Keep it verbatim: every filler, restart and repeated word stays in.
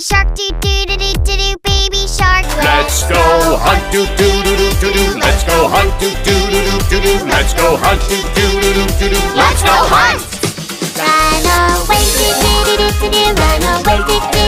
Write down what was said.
shark, doo doo doo doo doo doo, baby shark. Let's go hunt, doo doo doo doo doo doo. Let's go hunt, doo doo doo doo doo doo. Let's go hunt, doo doo doo doo doo doo. Let's go hunt. Run away, doo doo doo doo doo. Run away, doo doo.